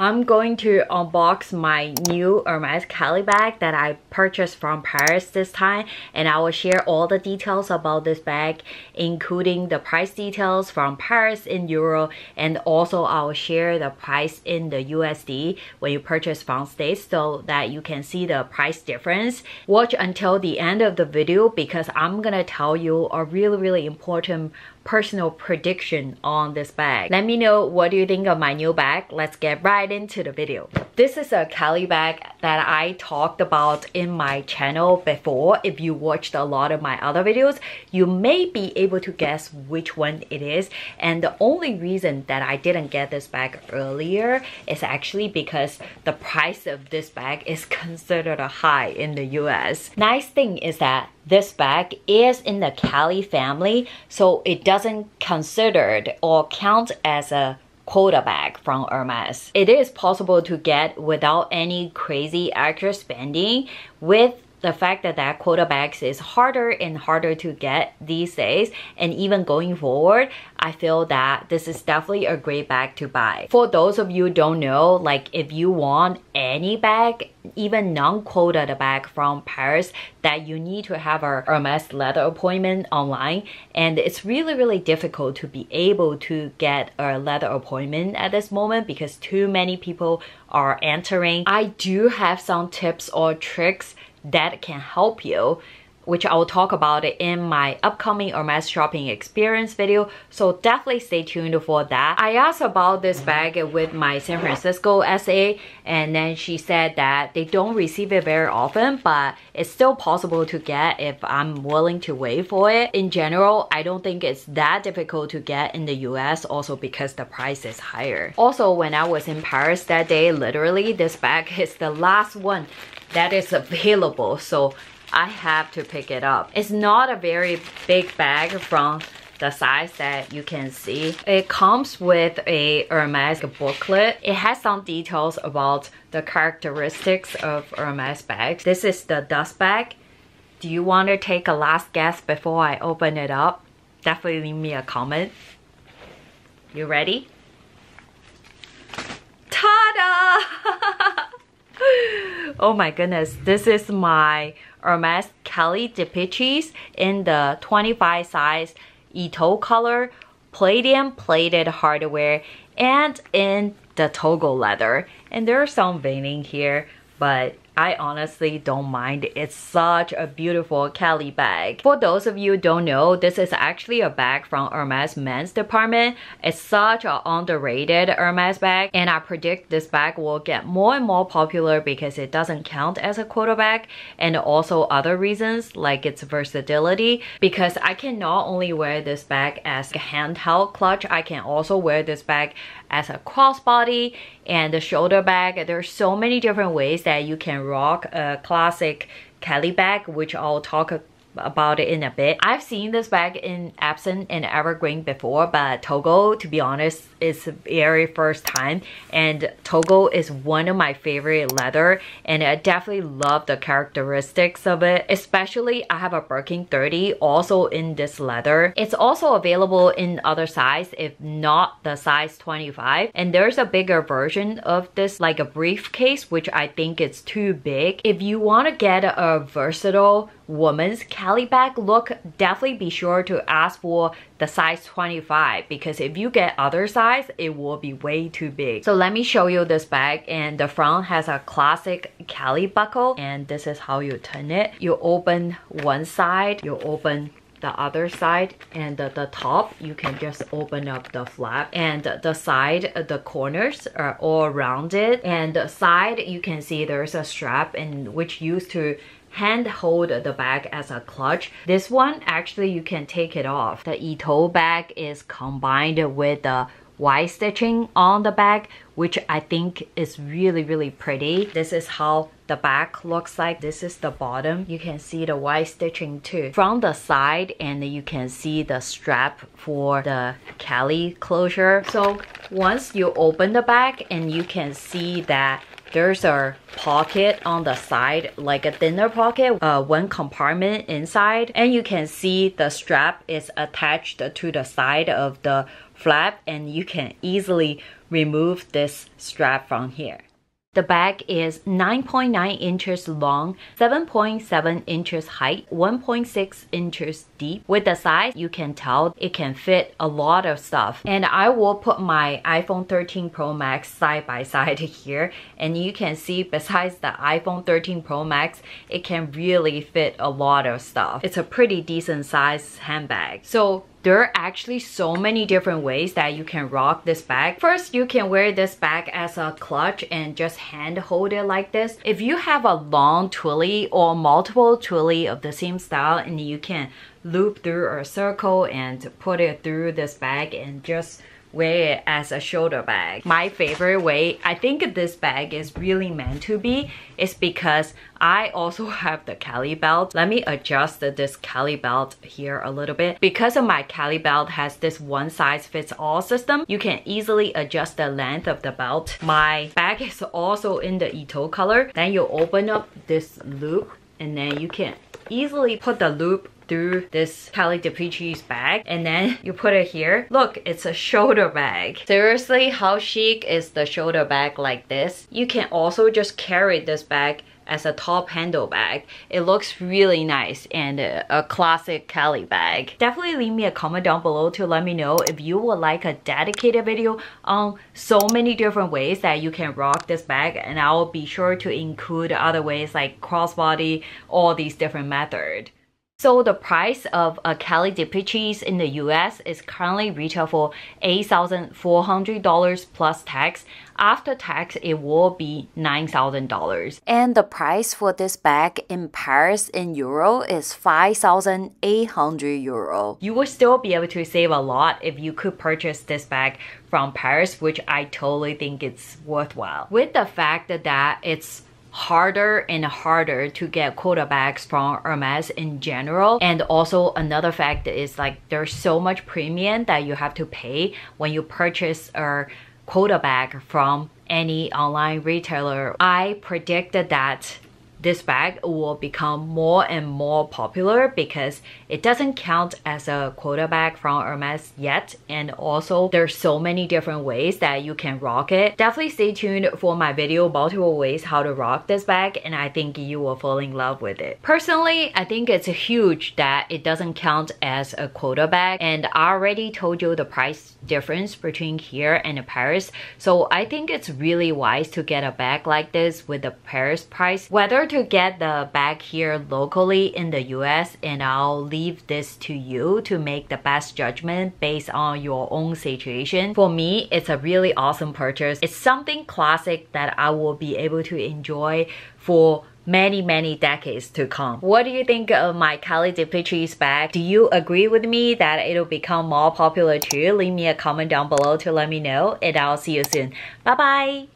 I'm going to unbox my new Hermès Cali bag that I purchased from Paris this time, and I will share all the details about this bag, including the price details from Paris in Euro, and also I will share the price in the USD when you purchase from States so that you can see the price difference. Watch until the end of the video because I'm gonna tell you a really important personal prediction on this bag. Let me know what you think of my new bag. Let's get right into the video. This is a Kelly bag that I talked about in my channel before. If you watched a lot of my other videos, you may be able to guess which one it is. And the only reason that I didn't get this bag earlier is actually because the price of this bag is considered a high in the US. Nice thing is that this bag is in the Kelly family, so it doesn't considered or count as a quota bag from Hermès. It is possible to get without any crazy extra spending, with the fact that quota bags is harder and harder to get these days, and even going forward, I feel that this is definitely a great bag to buy. For those of you who don't know, like if you want any bag, even non-quoted bag from Paris, that you need to have a Hermès leather appointment online, and it's really difficult to be able to get a leather appointment at this moment because too many people are entering. I do have some tips or tricks that can help you, which I will talk about it in my upcoming Hermès shopping experience video, so definitely stay tuned for that. I asked about this bag with my San Francisco SA, and then she said that they don't receive it very often, but it's still possible to get if I'm willing to wait for it. In general, I don't think it's that difficult to get in the US, also because the price is higher. Also, when I was in Paris that day, literally this bag is the last one that is available, so I have to pick it up. It's not a very big bag from the size that you can see. It comes with a Hermès booklet. It has some details about the characteristics of Hermès bags. This is the dust bag. Do you want to take a last guess before I open it up? Definitely leave me a comment. You ready? Ta-da! Oh my goodness, this is my Hermès Kelly Depeches in the 25 size Etoupe color, platinum-plated hardware, and in the Togo leather. And there are some veining here, but I honestly don't mind. It's such a beautiful Kelly bag. For those of you who don't know, this is actually a bag from Hermès men's department. It's such an underrated Hermès bag, and I predict this bag will get more and more popular because it doesn't count as a quota bag, and also other reasons like its versatility, because I can not only wear this bag as a handheld clutch, I can also wear this bag as a crossbody and a shoulder bag. There's so many different ways that you can rock a classic Kelly bag, which I'll talk about it in a bit. I've seen this bag in Epsom and Evergreen before, but Togo, to be honest, is the very first time, and Togo is one of my favorite leather, and I definitely love the characteristics of it. Especially I have a Birkin 30 also in this leather. It's also available in other size, if not the size 25, and there's a bigger version of this, like a briefcase, which I think it's too big. If you want to get a versatile woman's Kelly bag look, definitely be sure to ask for the size 25, because if you get other size, it will be way too big. So let me show you this bag, and the front has a classic Kelly buckle, and this is how you turn it. You open one side, you open the other side, and the top, you can just open up the flap, and the side, the corners are all rounded, and the side, you can see there's a strap in which used to hand hold the bag as a clutch. This one, actually, you can take it off. The Etoupe bag is combined with the Y stitching on the bag, which I think is really pretty. This is how the back looks like. This is the bottom. You can see the Y stitching too from the side, and you can see the strap for the Kelly closure. So once you open the bag, and you can see that There's a pocket on the side, like a thinner pocket, one compartment inside, and you can see the strap is attached to the side of the flap, and you can easily remove this strap from here. The bag is 9.9 inches long, 7.7 inches height, 1.6 inches deep. With the size, you can tell it can fit a lot of stuff. And I will put my iPhone 13 Pro Max side by side here. And you can see besides the iPhone 13 Pro Max, it can really fit a lot of stuff. It's a pretty decent sized handbag. So there are actually so many different ways that you can rock this bag. First, you can wear this bag as a clutch and just hand hold it like this. If you have a long twilly or multiple twilly of the same style, and you can loop through a circle and put it through this bag and just wear it as a shoulder bag. My favorite way, I think this bag is really meant to be, is because I also have the Cali belt. Let me adjust this Cali belt here a little bit. Because of my Cali belt has this one size fits all system, you can easily adjust the length of the belt. My bag is also in the Etoupe color. Then you open up this loop, and then you can easily put the loop through this Kelly Depeches bag, and then you put it here. Look, it's a shoulder bag. Seriously, how chic is the shoulder bag like this? You can also just carry this bag as a top handle bag. It looks really nice and a classic Kelly bag. Definitely leave me a comment down below to let me know if you would like a dedicated video on so many different ways that you can rock this bag, and I will be sure to include other ways like crossbody, all these different methods. So the price of a Kelly Depeches in the US is currently retail for $8,400 plus tax. After tax, it will be $9,000. And the price for this bag in Paris in euro is 5,800 euro. You will still be able to save a lot if you could purchase this bag from Paris, which I totally think it's worthwhile. With the fact that it's harder and harder to get quota bags from Hermès in general, and also another fact is like there's so much premium that you have to pay when you purchase a quota bag from any online retailer. I predicted that this bag will become more and more popular because it doesn't count as a quota bag from Hermès yet, and also there's so many different ways that you can rock it. Definitely stay tuned for my video, multiple ways how to rock this bag, and I think you will fall in love with it. Personally, I think it's huge that it doesn't count as a quota bag, and I already told you the price difference between here and Paris, so I think it's really wise to get a bag like this with the Paris price. Whether to get the bag here locally in the US, and I'll leave this to you to make the best judgment based on your own situation. For me, it's a really awesome purchase. It's something classic that I will be able to enjoy for many decades to come. What do you think of my Kelly Depeches bag? Do you agree with me that it'll become more popular too? Leave me a comment down below to let me know, and I'll see you soon. Bye bye!